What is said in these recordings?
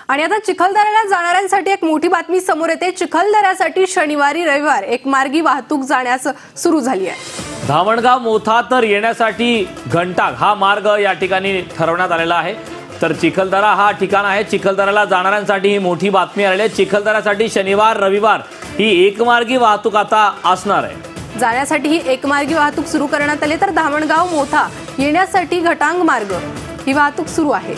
चिखलदऱ्याला जाणाऱ्यांसाठी एक मोठी बातमी समोर येते। चिखलदऱ्यासाठी शनिवारी रविवार एक मार्गी वाहतूक जाण्यास सुरू झाली आहे। धामणगाव मोथा तर येण्यासाठी घटांग हा मार्ग या ठिकाणी ठरवण्यात आलेला आहे। तर चिखलदरा हा ठिकाण आहे। चिखलदऱ्याला जाणाऱ्यांसाठी ही मोठी बातमी आलेली आहे। चिखलदऱ्यासाठी शनिवार रविवार ही एकमार्गी वाहतूक आता असणार आहे। जाण्यासाठी ही एकमार्गी वाहतूक सुरू करण्यात आली। तर धामणगाव मोथा येण्यासाठी घटांग मार्ग ही वाहतूक सुरू आहे।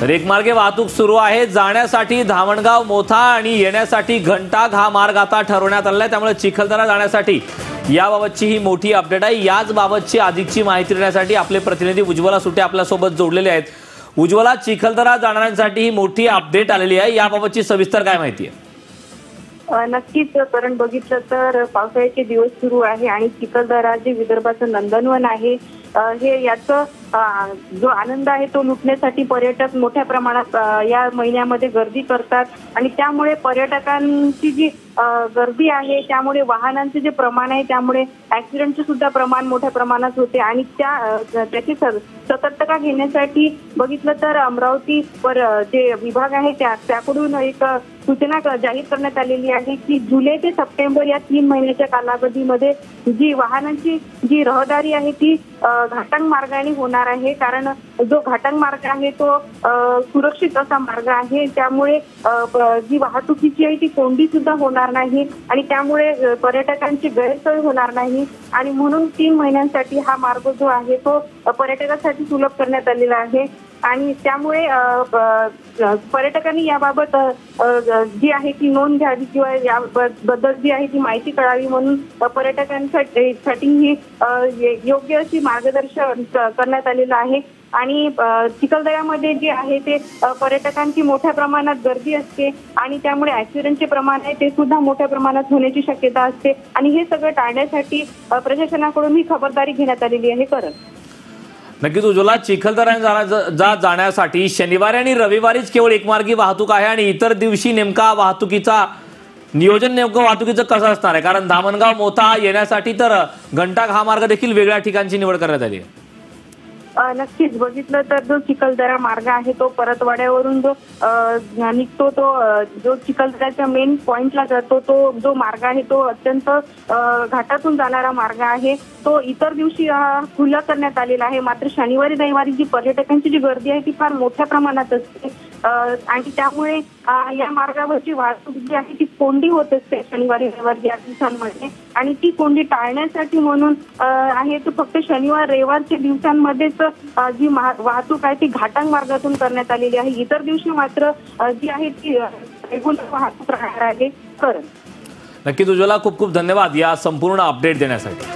तर एकमार्गी वाहतूक सुरू आहे। जाण्यासाठी धामणगाव मोथा आणि येण्यासाठी घटांग हा मार्ग आता ठरवण्यात आला आहे। त्यामुळे चिखलदरा जाण्यासाठी याबाबतची ही मोठी अपडेट आहे। याच बाबतची अधिकची माहिती देण्यासाठी आपले प्रतिनिधी उज्ज्वला सुटे आपल्यासोबत जोडलेले आहेत। उज्ज्वला, चिखलदरा जाणाऱ्यांसाठी ही मोठी अपडेट आलेली आहे, याबाबतची सविस्तर काय माहिती आहे? नक्कीच, कारण बघितलं तर पावसाळ्याचे दिवस सुरू आहे आणि चिखलदरा जे विदर्भाचं नंदनवन आहे हे याचं जो आनंद आहे तो लुटण्यासाठी पर्यटक मोठ्या प्रमाणात या महिन्यामध्ये गर्दी करतात आणि त्यामुळे पर्यटकांची जी गर्दी आहे त्यामुळे वाहनांचे जे प्रमाण आहे त्यामुळे ऍक्सिडेंटचे सुद्धा प्रमाण मोठ्या प्रमाणात होते आणि त्याची सतर्कता घेण्यासाठी बघितलं तर अमरावती जे विभाग आहे त्याकडून एक सूचना जाहीर करण्यात आलेली आहे की जुलै ते सप्टेंबर या 3 महिन्याच्या कालावधीमध्ये जी वाहनांची जी रहदारी आहे ती घाटांग मार्गाने होणार आहे। कारण जो घाटांग मार्ग आहे तो सुरक्षित असा मार्ग आहे, त्यामुळे जी वाहतुकीची आहे ती कोंडी सुद्धा होणार नाही आणि त्यामुळे पर्यटकांची गैरसोय होणार नाही आणि म्हणून 3 महिन्यांसाठी हा मार्ग जो आहे तो पर्यटकांसाठी सुलभ करण्यात आलेला आहे आणि त्यामुळे पर्यटकांनी याबाबत जी आहे ती नोंद घ्यावी किंवा याबद्दल जी आहे ती माहिती कळावी, म्हणून पर्यटकांसाठी ही योग्य अशी मार्गदर्शन करण्यात आलेलं आहे। आणि चिखलदऱ्यामध्ये जे आहे ते पर्यटकांची मोठ्या प्रमाणात गर्दी असते आणि त्यामुळे ऍक्सिडेंटचे प्रमाण आहे ते सुद्धा मोठ्या प्रमाणात होण्याची शक्यता असते आणि हे सगळं टाळण्यासाठी प्रशासनाकडून ही खबरदारी घेण्यात आलेली आहे। नक्कीच उज्ज्वला, चिखलदऱ्याला जाण्यासाठी शनिवारी आणि रविवारीच केवळ एकमार्गी वाहतूक आहे आणि इतर दिवशी नेमका वाहतुकीचा नियोजन वाहतुकीचं कसं असणार आहे? कारण धामणगाव मोथा येण्यासाठी तर घटांग हा मार्ग देखील वेगळ्या ठिकाणची निवड करण्यात आली आहे। नक्कीच बघितलं तर जो चिखलदरा मार्ग आहे तो परतवाड्यावरून जो निघतो तो जो चिखलदऱ्याच्या मेन पॉइंटला जातो तो जो मार्ग आहे तो अत्यंत घाटातून जाणारा मार्ग आहे। तो इतर दिवशी खुला करण्यात आलेला आहे, मात्र शनिवारी रविवारी जी पर्यटकांची जी गर्दी आहे ती फार मोठ्या प्रमाणात असते आणि त्यामुळे या मार्गावरची वाहतूक जी आहे ती कोंडी होत असते शनिवारी रविवारी या दिवसांमध्ये आणि ती कोंडी टाळण्यासाठी म्हणून आहे तो फक्त शनिवार रविवारच्या दिवसांमध्येच जी वाहतूक आहे ती घाटांग मार्गातून करण्यात आलेली आहे। इतर दिवशी मात्र जी आहे ती रेग्युलर वाहतूक राहणार आहे। नक्कीच उज्ज्वला, खूप खूप धन्यवाद या संपूर्ण अपडेट देण्यासाठी।